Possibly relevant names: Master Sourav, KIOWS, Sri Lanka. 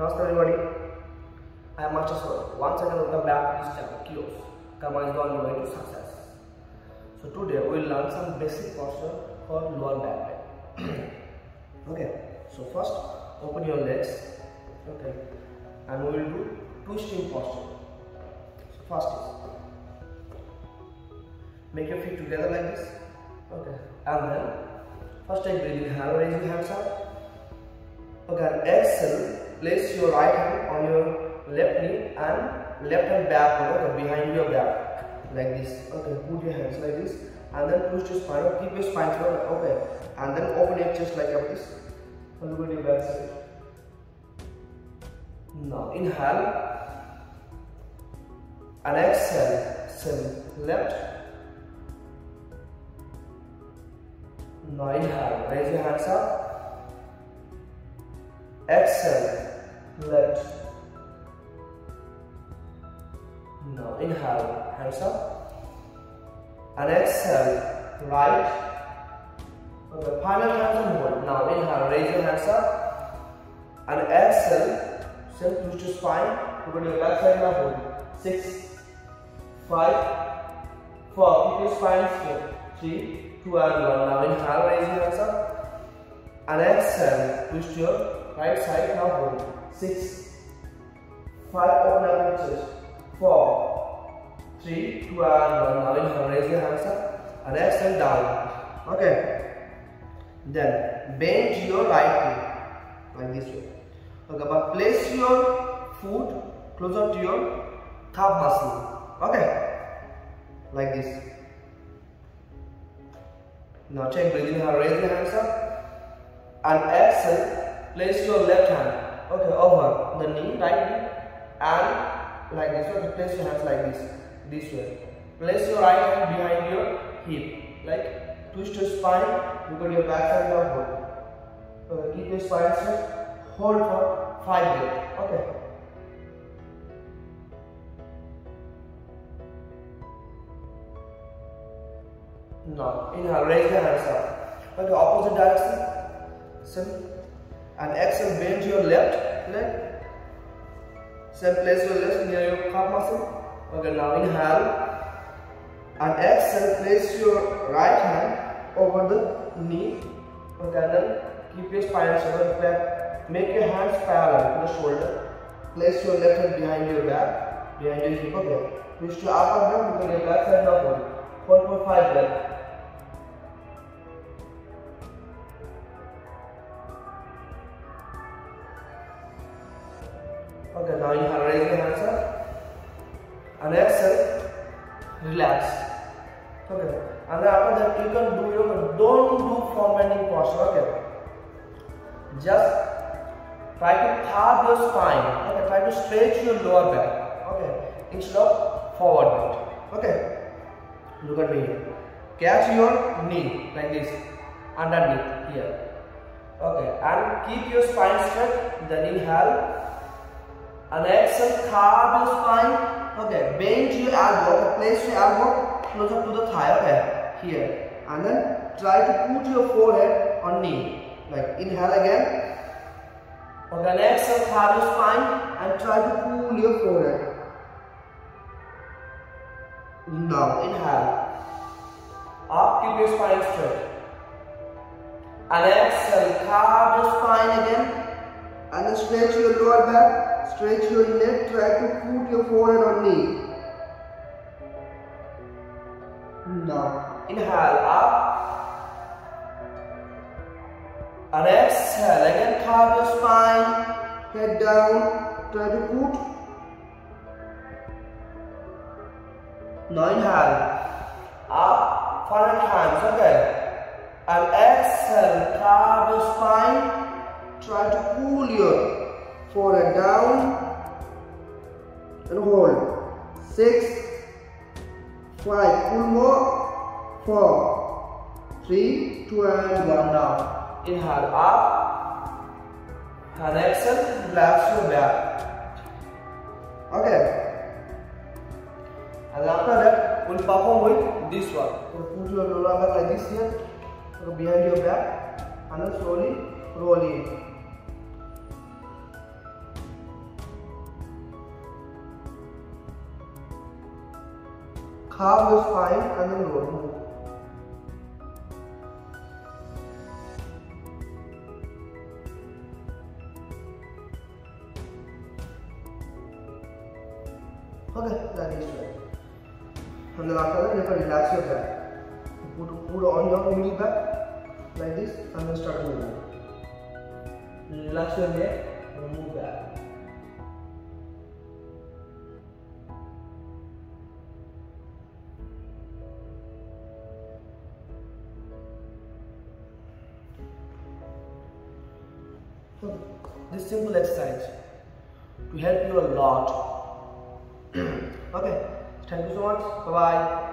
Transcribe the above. Namaste everybody, I am Master Sourav. Once again welcome back to this channel, KIOWS. Come on, go on the way to success. So today we will learn some basic posture for lower back pain. Okay, so first open your legs. Okay, and we will do twisting posture. So first is make your feet together like this. Okay, and then first take breathing hand, raise your hands up. Okay, and exhale, place your right hand on your left knee and left hand backward, okay, behind your back, like this. Okay, put your hands like this and then push your spine, keep your spine forward, okay, and then open your chest like this. And look at your back side. Now inhale and exhale, 7, left. Now inhale, raise your hands up. Exhale, left. Now inhale, hands up. And exhale, right. Okay, final hands on hold. Now inhale, raise your hands up. And exhale, same push to spine. Put your back side now, hold. 6, 5, 4. Keep your spine straight. 3, 2, and 1. Now inhale, raise your hands up. And exhale, push to your right side now, hold. 6, 5, open up your chest. 4, 3, 2, and 1. Now inhale, raise your hands up and exhale down. Okay. Then bend your right knee like this way. Okay, but place your foot closer to your calf muscle. Okay, like this. Now check breathing. Inhale, raise your hands up and exhale. Place your left hand, okay, over the knee, right knee, and like this. Okay, place your hands like this, this way. Place your right hand behind your hip, like twist your spine. Look at your back side now, hold. Okay, keep your spine straight. Hold for 5 breaths. Okay. Now inhale, raise your hands up. Okay, opposite direction. Simple. And exhale, bend your left leg. Same, place your left near your calf muscle. Okay, now inhale. And exhale, place your right hand over the knee. Okay, and then keep your spine straight. Make your hands parallel to the shoulder. Place your left hand behind your back, behind your hip. Okay. Push to upper back, because your back side down. Hold for 5 breaths. Okay, now inhale, raise your hands up and exhale, relax. Okay, and then after that you can do yoga. Don't do front bending posture. Okay, just try to curve your spine. Okay, try to stretch your lower back. Okay, instead of forward bend. Okay, look at me. Catch your knee like this, underneath here. Okay, and keep your spine straight. Then inhale. And exhale, curve your spine. Okay, bend your elbow. Place your elbow closer to the thigh. Okay, here. And then try to put your forehead on knee. Like inhale again. Okay, and exhale, curve your spine and try to pull your forehead. Now inhale. Up, keep your spine straight. And exhale, curve your spine again. And then stretch your lower back. Stretch your neck, try to put your forehead on knee. Now, inhale, up. And exhale, again curve your spine, head down, try to put. Now inhale, up, 5 times, okay. And exhale, curve your spine, try to pull your forehead down and hold. 6, 5, pull more. 4, 3, 2, and 1. Now inhale, up and exhale, relax your back. Okay, and after that we'll perform with this one. So put your lower back like this here, so behind your back, and then slowly roll in. Half is fine and then lower. Okay, that is right. From the last one, you can relax your back. Put on your middle back like this and then start moving. Relax your neck and move back. So this simple exercise to help you a lot. Okay, thank you so much. Bye bye.